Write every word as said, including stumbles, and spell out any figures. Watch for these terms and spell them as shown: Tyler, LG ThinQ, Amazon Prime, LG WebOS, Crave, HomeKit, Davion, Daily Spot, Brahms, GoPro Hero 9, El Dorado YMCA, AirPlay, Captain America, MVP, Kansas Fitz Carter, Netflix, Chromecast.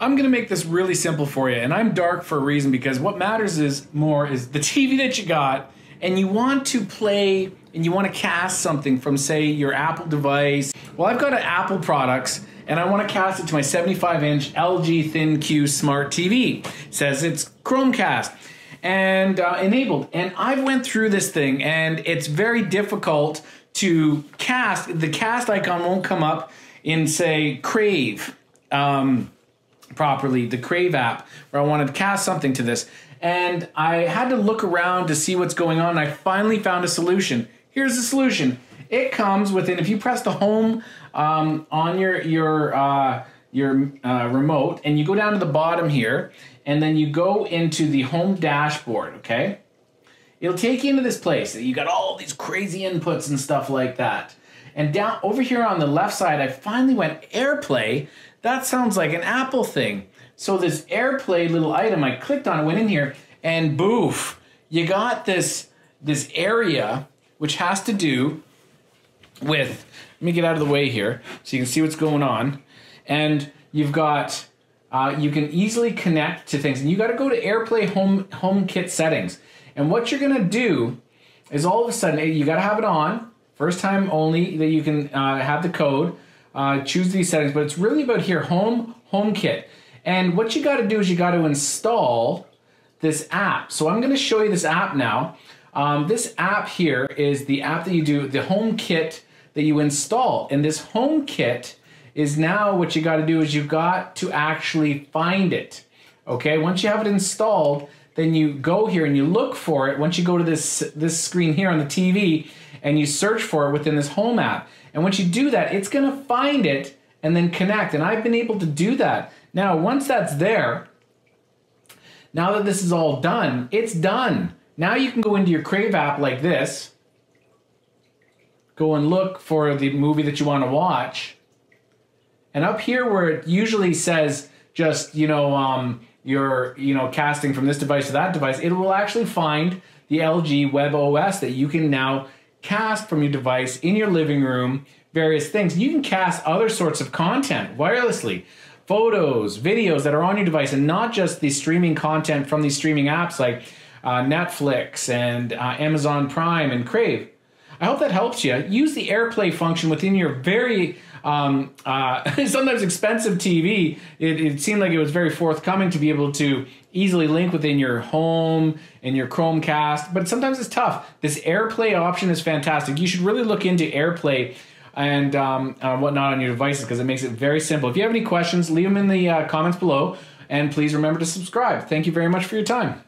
I'm gonna make this really simple for you, and I'm dark for a reason, because what matters is more is the T V that you got, and you want to play and you want to cast something from, say, your Apple device. Well, I've got an Apple products and I want to cast it to my seventy-five inch L G ThinQ smart T V. It says it's Chromecast and uh, enabled, and I've went through this thing, and it's very difficult to cast. The cast icon won't come up in, say, Crave um, properly, the Crave app, where I wanted to cast something to this. And I had to look around to see what's going on. I finally found a solution. Here's the solution. It comes within, if you press the home um, on your your uh, your uh, remote, and you go down to the bottom here, and then you go into the home dashboard, okay? It'll take you into this place. You got all these crazy inputs and stuff like that. And down over here on the left side, I finally went AirPlay. That sounds like an Apple thing. So this AirPlay little item, I clicked on it, went in here, and boof, you got this, this area, which has to do with, let me get out of the way here so you can see what's going on. And you've got, uh, you can easily connect to things, and you gotta go to AirPlay Home, HomeKit settings. And what you're gonna do is all of a sudden, you gotta have it on, first time only that you can uh, have the code, uh, choose these settings, but it's really about here, Home, HomeKit. And what you gotta do is you gotta install this app. So I'm gonna show you this app now. Um, this app here is the app that you do, the HomeKit that you install. And this HomeKit is now, what you gotta do is you've got to actually find it. Okay, once you have it installed, then you go here and you look for it. Once you go to this, this screen here on the T V, and you search for it within this Home app. And once you do that, it's gonna find it and then connect. And I've been able to do that. Now, once that's there, now that this is all done, it's done. Now you can go into your Crave app like this, go and look for the movie that you want to watch. And up here where it usually says just, you know, um, you're, you know, casting from this device to that device, it will actually find the L G WebOS that you can now cast from your device in your living room, various things. You can cast other sorts of content wirelessly. Photos, videos that are on your device, and not just the streaming content from these streaming apps like uh, Netflix and uh, Amazon Prime and Crave. I hope that helps you. Use the AirPlay function within your very um, uh, sometimes expensive T V. It, it seemed like it was very forthcoming to be able to easily link within your home and your Chromecast, but sometimes it's tough. This AirPlay option is fantastic. You should really look into AirPlay and um, uh, whatnot on your devices, because it makes it very simple. If you have any questions, leave them in the uh, comments below, and please remember to subscribe. Thank you very much for your time.